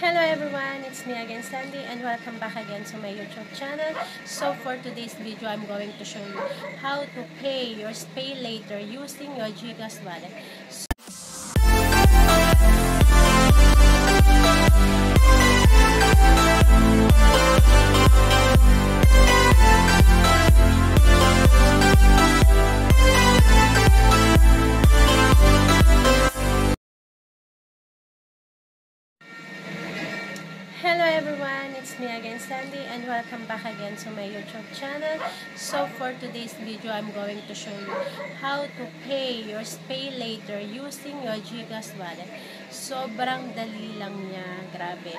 Hello everyone, it's me again, Sandy, and welcome back again to my YouTube channel. So for today's video, I'm going to show you how to pay your Spaylater using your GCash wallet. Hello everyone, it's me again, Sandy, and welcome back again to my YouTube channel. So for today's video, I'm going to show you how to pay your Spaylater using your GCash wallet. Sobrang dali lang niya, grabe.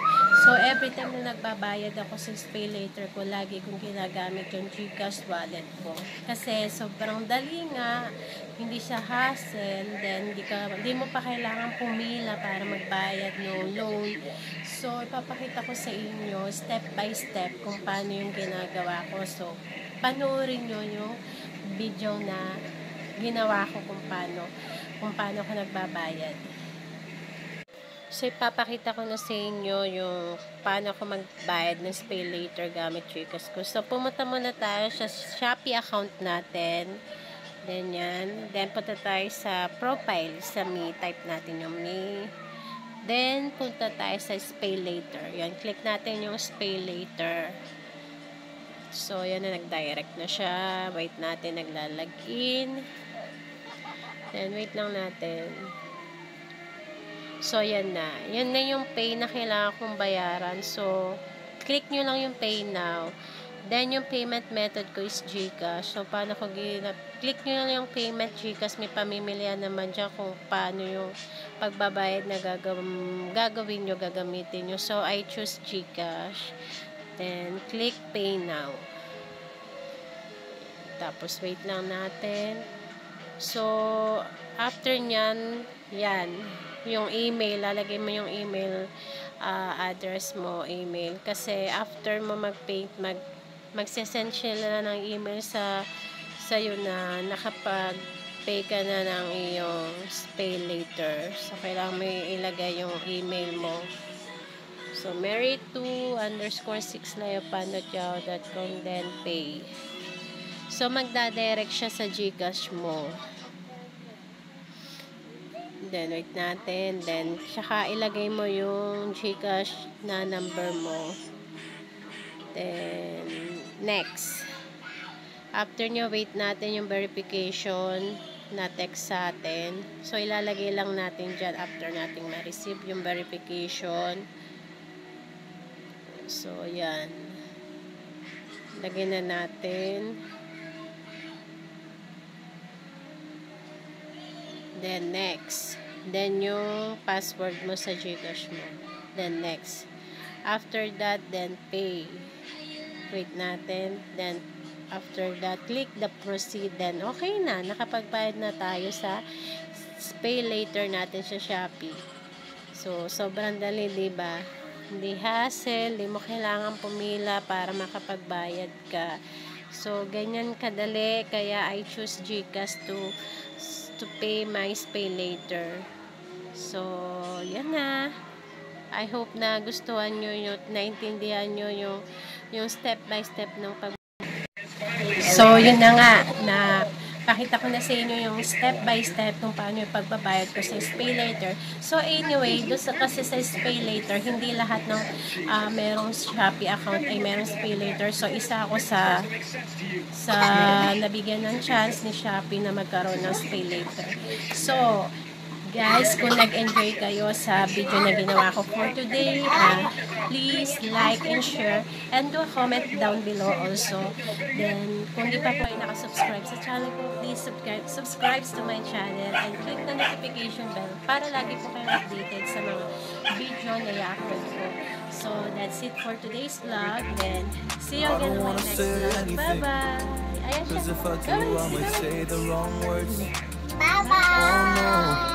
So every time na nagbabayad ako sa Spaylater ko, lagi kong ginagamit yung GCash wallet ko. Kasi sobrang dali nga, hindi siya hassle, then hindi mo pa kailangan pumila para magbayad ng loan. So ipapakita ko sa inyo step by step kung paano yung ginagawa ko. So, panoorin nyo yung video na ginawa ko kung paano ko nagbabayad. So, ipapakita ko na sa inyo yung paano ko magbayad ng Spaylater gamit GCash ko. So, pumunta muna tayo sa Shopee account natin. Then, yan. Then, punta tayo sa profile. Sa me, type natin yung me. Then, punta tayo sa Spaylater. Yan, click natin yung Spaylater. So, yan na, nag-direct na siya. Wait natin, naglalagin. Then, wait lang natin. So, yan na. Yan na yung pay na kailangan kong bayaran. So, click nyo lang yung pay now. Then, yung payment method ko is GCash. So, paano ko click nyo lang yung payment GCash. May pamimilihan naman dyan kung paano yung pagbabayad na gagamitin nyo. So, I choose GCash. Then, click Pay Now. Tapos, wait lang natin. So, after nyan, yan. Yung email, lalagay mo yung email address mo, email. Kasi, after mo mag-pay, magsesend sila ng email sa'yo na nakapag-pay ka na ng iyong Spaylater. So, kailangan mo ilagay yung email mo. So, mary2_6 layopano.yahoo.com, then pay. So, magdadirect siya sa GCash mo. Then, wait natin. Then, saka ilagay mo yung GCash na number mo. Then, next. After nyo, wait natin yung verification na text sa atin. So, ilalagay lang natin dyan after natin ma-receive yung verification. So, yan. Lagay na natin. Then, next. Then, yung password mo sa GCash mo. Then, next. After that, then pay. Wait natin. Then, after that, click the proceed. Then, okay na. Nakapagbayad na tayo sa Spaylater natin sa Shopee. So, sobrang dali, diba? Hindi hassle. Hindi mo kailangan pumila para makapagbayad ka. So, ganyan kadali. Kaya, I choose GCash to pay my Spaylater. So, yan na. I hope na gustuhan nyo yun, naintindihan nyo yung step by step ng pag... So, yun na nga, na pakita ko na sa inyo yung step by step kung paano yung pagbabayad ko sa Spaylater. So, anyway, kasi sa Spaylater, hindi lahat ng merong Shopee account ay merong Spaylater. So, isa ako sa nabigyan ng chance ni Shopee na magkaroon ng Spaylater. So, guys, kung nag-enjoy kayo sa video na ginawa ko for today, please like and share and do a comment down below also. Then, kung di pa po ay nakasubscribe sa channel ko, please subscribe to my channel and click the notification bell para lagi po kayo updated sa mga video na i-upload ko. So, that's it for today's vlog. Then, see you again on my next vlog. Bye-bye! Ayan siya. Guys, bye-bye!